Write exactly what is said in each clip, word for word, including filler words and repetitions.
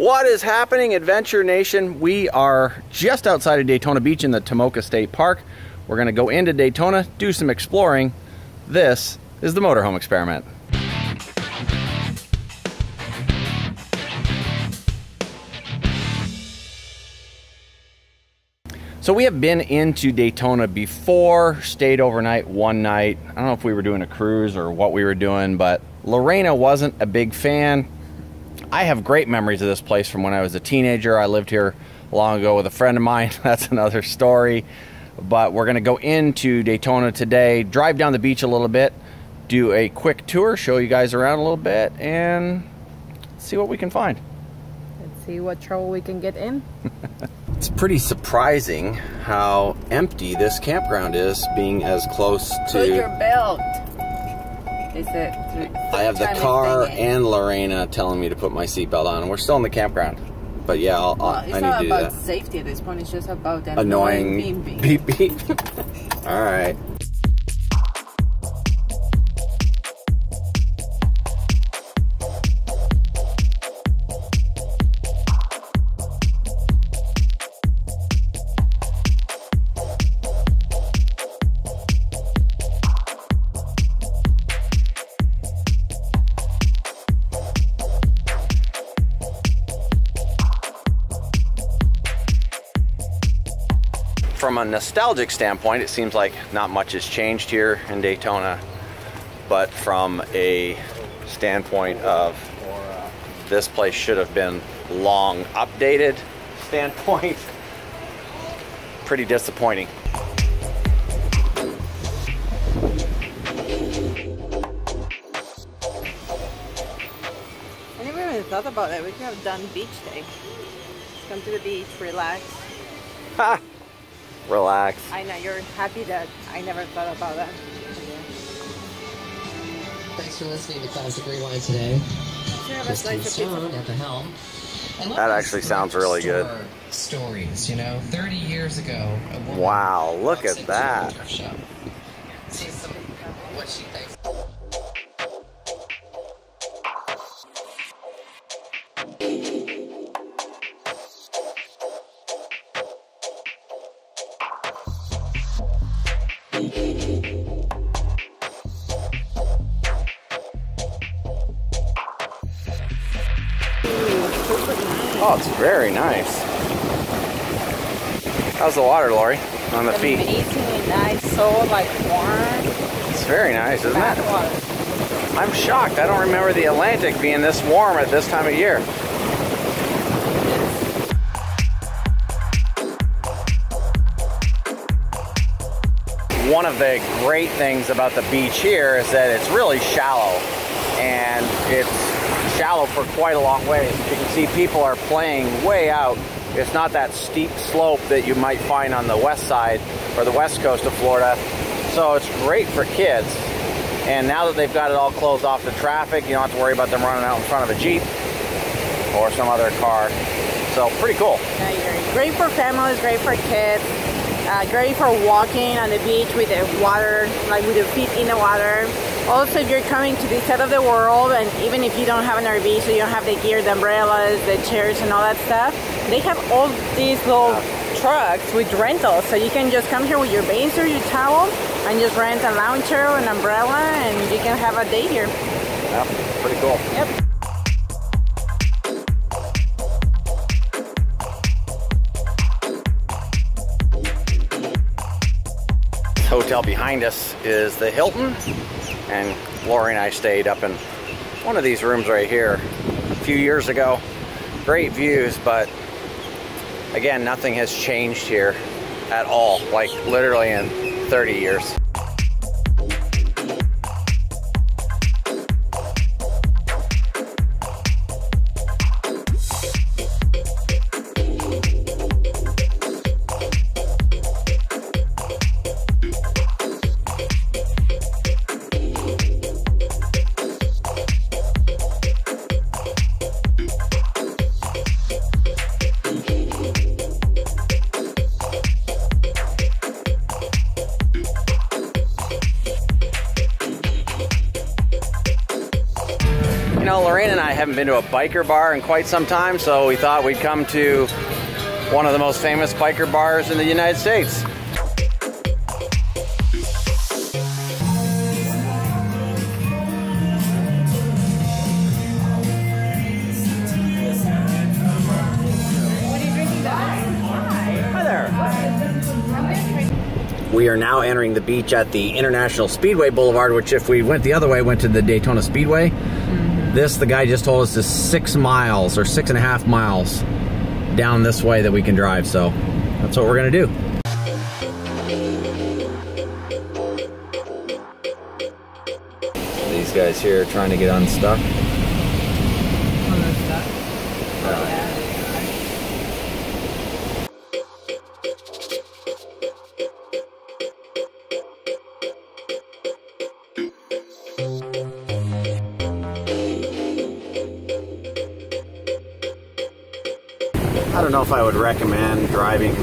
What is happening, Adventure Nation? We are just outside of Daytona Beach in the Tomoka State Park. We're gonna go into Daytona, do some exploring. This is the Motorhome Experiment. So we have been into Daytona before, stayed overnight one night. I don't know if we were doing a cruise or what we were doing, but Lorena wasn't a big fan. I have great memories of this place from when I was a teenager. I lived here long ago with a friend of mine. That's another story. But we're gonna go into Daytona today, drive down the beach a little bit, do a quick tour, show you guys around a little bit, and see what we can find. Let's see what trouble we can get in. It's pretty surprising how empty this campground is, being as close to... Put your belt. Is it I have the car and Lorena telling me to put my seatbelt on. We're still in the campground. But yeah, I'll, well, I need to do that. It's not about safety at this point. It's just about annoying beep beep. beep, beep. All right. From a nostalgic standpoint, it seems like not much has changed here in Daytona, but from a standpoint of this place should have been long updated standpoint, pretty disappointing. I never even thought about that. We could have done beach day. Just come to the beach, relax. Ha! Relax. I know, you're happy that I never thought about that. Thanks for listening to Classic Rewind today. Stone at the helm. That actually sounds really good. Stories, you know, thirty years ago. Wow, look at that. What she thinks. Oh, it's very nice. How's the water, Lori? On the feet. Amazingly nice, so like warm. It's very nice, isn't it? Water. I'm shocked. I don't remember the Atlantic being this warm at this time of year. One of the great things about the beach here is that it's really shallow, and it's shallow for quite a long way. As you can see, people are playing way out. It's not that steep slope that you might find on the west side or the west coast of Florida. So it's great for kids. And now that they've got it all closed off to traffic, you don't have to worry about them running out in front of a Jeep or some other car. So pretty cool. Great for families, great for kids, uh, great for walking on the beach with the water, like with your feet in the water. Also, if you're coming to this side of the world, and even if you don't have an R V, so you don't have the gear, the umbrellas, the chairs, and all that stuff, they have all these little trucks with rentals. So you can just come here with your base or your towel, and just rent a lounge chair, an umbrella, and you can have a day here. Yeah, pretty cool. Yep. This hotel behind us is the Hilton. And Lori and I stayed up in one of these rooms right here a few years ago. Great views, but again, nothing has changed here at all, like literally in thirty years. haven't been to a biker bar in quite some time, so we thought we'd come to one of the most famous biker bars in the United States. We are now entering the beach at the International Speedway Boulevard, which if we went the other way, went to the Daytona Speedway. Mm-hmm. This, the guy just told us, is six miles or six and a half miles down this way that we can drive. So that's what we're gonna do. These guys here are trying to get unstuck. Oh, they're stuck? Oh, yeah. I don't know if I would recommend driving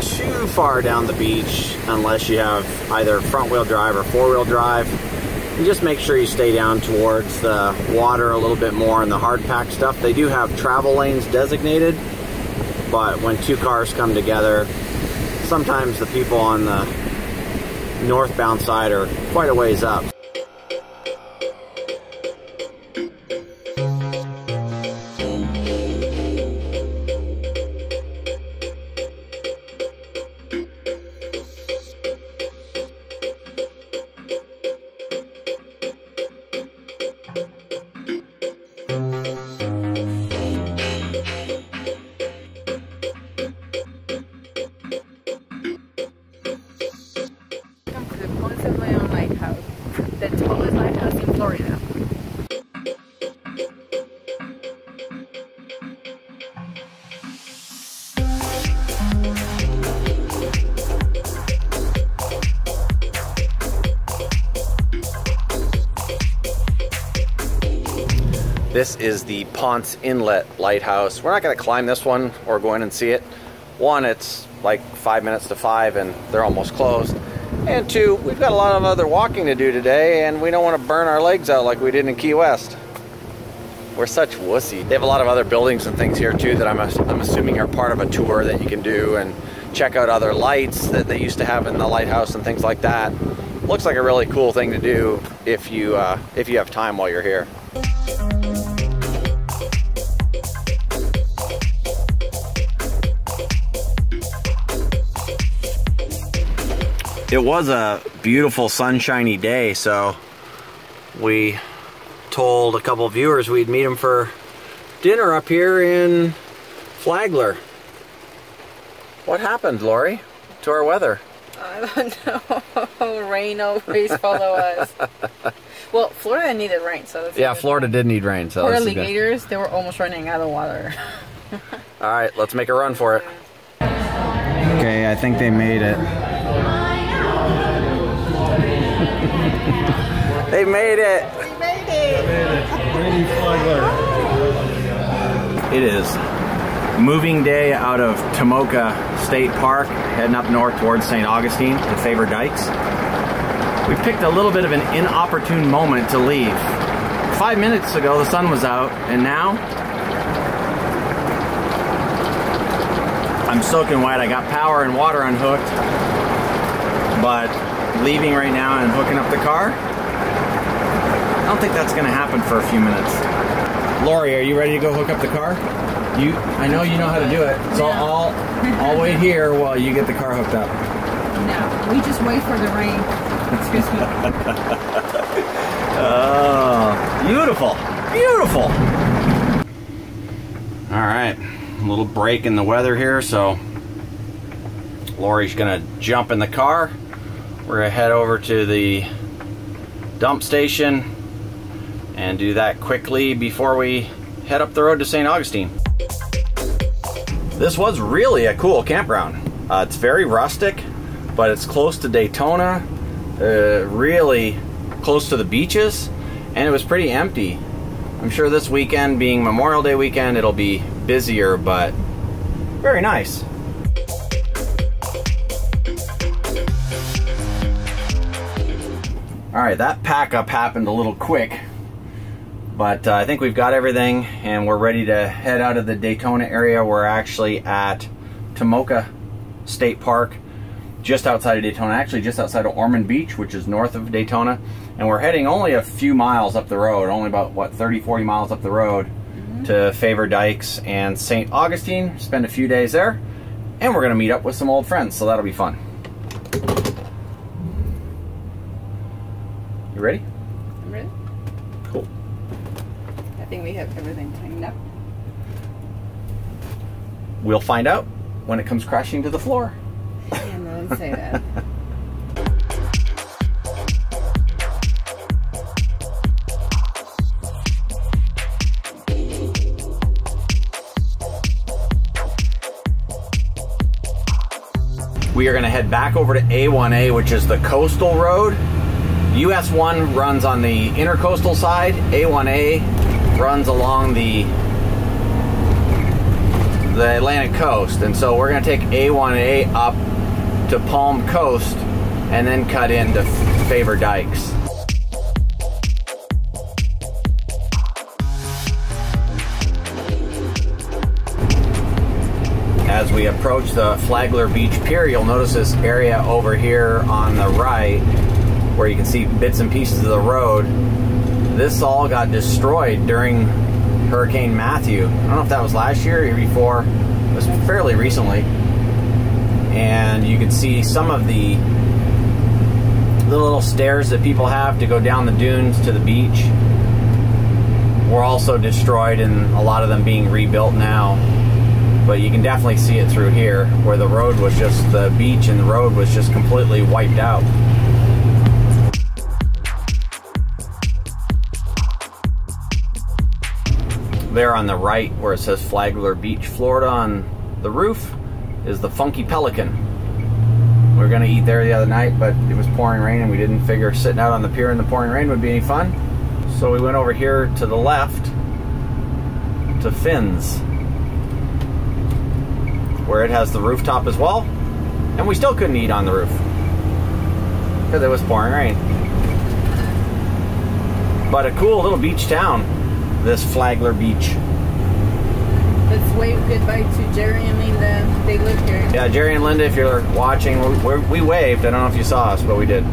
too far down the beach unless you have either front wheel drive or four wheel drive. And just make sure you stay down towards the water a little bit more and the hard pack stuff. They do have travel lanes designated, but when two cars come together, sometimes the people on the northbound side are quite a ways up. The tallest lighthouse in Florida. This is the Ponce Inlet Lighthouse. We're not going to climb this one or go in and see it. One, it's like five minutes to five and they're almost closed. And two, we've got a lot of other walking to do today, and we don't want to burn our legs out like we did in Key West. We're such wussy. They have a lot of other buildings and things here too that I'm, I'm assuming are part of a tour that you can do and check out other lights that they used to have in the lighthouse and things like that. Looks like a really cool thing to do if you, uh, if you have time while you're here. It was a beautiful sunshiny day, so we told a couple of viewers we'd meet them for dinner up here in Flagler. What happened, Lori, to our weather? I don't know. Rain always follows us. Well, Florida needed rain, so that's yeah, good. Florida did need rain, so Florida alligators, they were almost running out of water. All right, let's make a run for it. Okay, I think they made it. They made it! We made it! It is moving day out of Tomoka State Park, heading up north towards Saint Augustine to Faver-Dykes. We picked a little bit of an inopportune moment to leave. Five minutes ago the sun was out, and now I'm soaking wet. I got power and water unhooked, but leaving right now and hooking up the car, I don't think that's gonna happen for a few minutes. Lori, are you ready to go hook up the car? You, I know you know how to do it, so no. I'll, I'll wait here while you get the car hooked up. No, we just wait for the rain. Excuse me. Oh, beautiful, beautiful. All right, a little break in the weather here, so Lori's gonna jump in the car. We're gonna head over to the dump station and do that quickly before we head up the road to Saint Augustine. This was really a cool campground. Uh, it's very rustic, but it's close to Daytona, uh, really close to the beaches, and it was pretty empty. I'm sure this weekend, being Memorial Day weekend, it'll be busier, but very nice. All right, that pack up happened a little quick. But uh, I think we've got everything and we're ready to head out of the Daytona area. We're actually at Tomoka State Park, just outside of Daytona, actually just outside of Ormond Beach, which is north of Daytona. And we're heading only a few miles up the road, only about, what, thirty, forty miles up the road mm-hmm. to Faver-Dykes and Saint Augustine, spend a few days there, and we're gonna meet up with some old friends, so that'll be fun. You ready? I'm ready. Cool. I think we have everything cleaned up. We'll find out when it comes crashing to the floor. Yeah, no, don't say that. We are going to head back over to A one A, which is the coastal road. U S one runs on the intercoastal side. A one A runs along the the Atlantic coast, and so we're going to take A one A up to Palm Coast and then cut into Faver-Dykes. As we approach the Flagler Beach Pier, you'll notice this area over here on the right where you can see bits and pieces of the road. This all got destroyed during Hurricane Matthew. I don't know if that was last year or year before. It was fairly recently. And you can see some of the, the little stairs that people have to go down the dunes to the beach were also destroyed, and a lot of them being rebuilt now. But you can definitely see it through here where the road was just, the beach and the road was just completely wiped out. There on the right where it says Flagler Beach, Florida on the roof is the Funky Pelican. We were gonna eat there the other night, but it was pouring rain and we didn't figure sitting out on the pier in the pouring rain would be any fun. So we went over here to the left to Finn's, where it has the rooftop as well, and we still couldn't eat on the roof because it was pouring rain. But a cool little beach town, this Flagler Beach. Let's wave goodbye to Jerry and Linda. They live here. Yeah, Jerry and Linda, if you're watching, we're, we waved. I don't know if you saw us, but we did.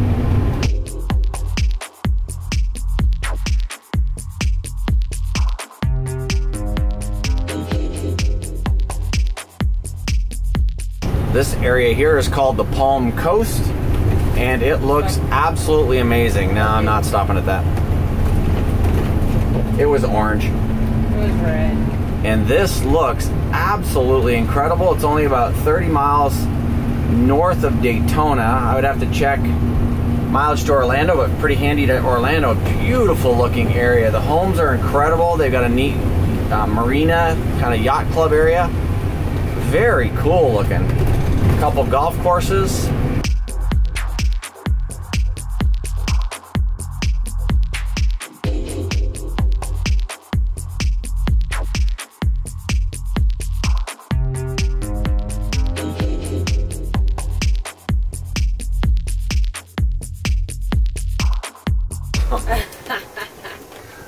This area here is called the Palm Coast, and it looks absolutely amazing. No, I'm not stopping at that. It was orange. It was red. And this looks absolutely incredible. It's only about thirty miles north of Daytona. I would have to check mileage to Orlando, but pretty handy to Orlando. Beautiful looking area. The homes are incredible. They've got a neat uh, marina, kind of yacht club area. Very cool looking. A couple golf courses.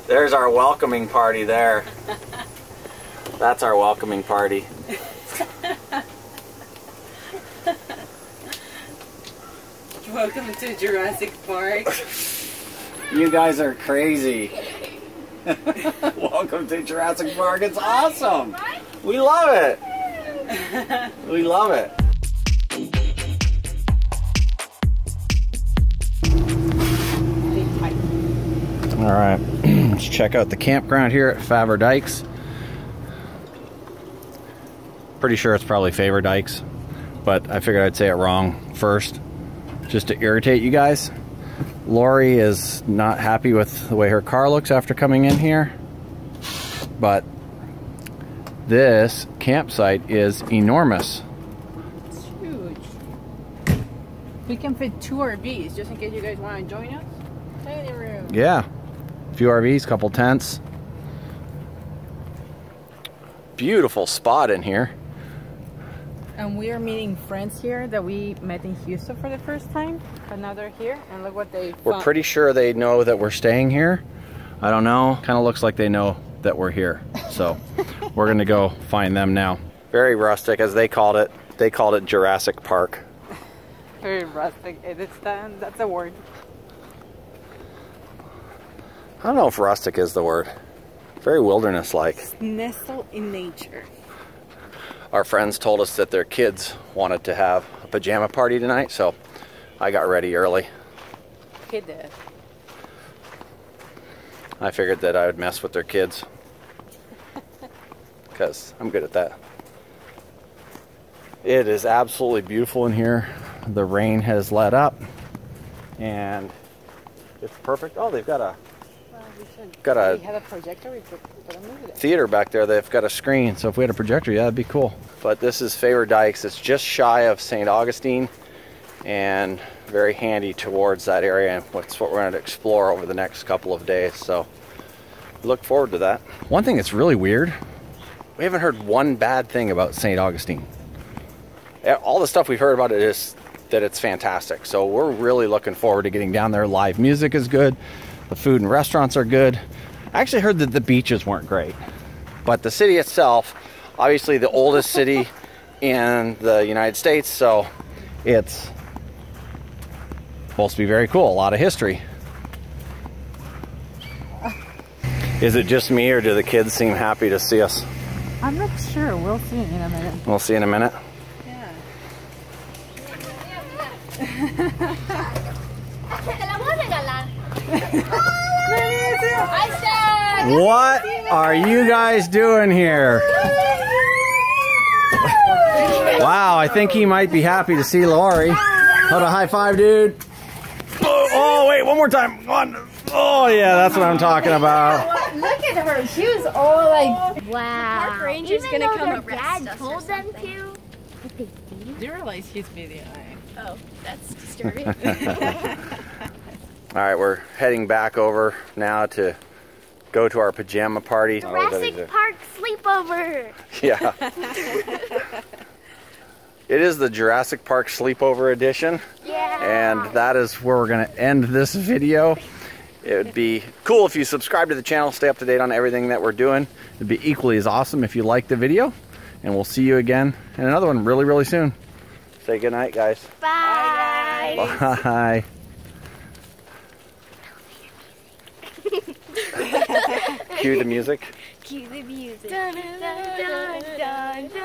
There's our welcoming party there. That's our welcoming party. Welcome to Jurassic Park. You guys are crazy. Welcome to Jurassic Park. It's awesome. We love it. We love it. All right, let's check out the campground here at Faver-Dykes. Pretty sure it's probably Faver-Dykes, but I figured I'd say it wrong first, just to irritate you guys. Lori is not happy with the way her car looks after coming in here, but this campsite is enormous. It's huge. We can fit two R Vs, just in case you guys want to join us. Tiny room. Yeah. Few R Vs, couple tents. Beautiful spot in here. And we are meeting friends here that we met in Houston for the first time, but now they're here, and look what they found. We're pretty sure they know that we're staying here, I don't know. Kind of looks like they know that we're here. So we're going to go find them now. Very rustic, as they called it. They called it Jurassic Park. Very rustic. It's the, that's a word. I don't know if rustic is the word. Very wilderness-like. It's nestled in nature. Our friends told us that their kids wanted to have a pajama party tonight, so I got ready early. He did. I figured that I would mess with their kids because I'm good at that. It is absolutely beautiful in here. The rain has let up and it's perfect. Oh, they've got a Got a, had a projector, we put, put a movie there. Theater back there. They've got a screen, so if we had a projector, yeah, that'd be cool. But this is Faver-Dykes. It's just shy of Saint Augustine and very handy towards that area, and that's what we're going to explore over the next couple of days, so look forward to that. One thing that's really weird, we haven't heard one bad thing about Saint Augustine. All the stuff we've heard about it is that it's fantastic, so we're really looking forward to getting down there. Live music is good. The food and restaurants are good. I actually heard that the beaches weren't great, but the city itself, obviously the oldest city in the United States, so it's supposed to be very cool, a lot of history. Is it just me or do the kids seem happy to see us? I'm not sure, we'll see in a minute. We'll see in a minute? Yeah. What are you guys doing here? Wow, I think he might be happy to see Lori. Hold a high five, dude. Oh, oh, wait, one more time. Oh, yeah, that's what I'm talking about. Look at her. She was all like, wow. Park ranger's going to come arrest us or something. Do you realize he's video? Oh, that's disturbing. All right, we're heading back over now to go to our pajama party. Jurassic oh, Park sleepover. Yeah. It is the Jurassic Park sleepover edition. Yeah. And that is where we're going to end this video. It would be cool if you subscribe to the channel, stay up to date on everything that we're doing. It'd be equally as awesome if you liked the video. And we'll see you again in another one really, really soon. Say good night, guys. Bye. Bye. Bye. Cue the music. Cue the music. Dun, dun, dun, dun, dun, dun.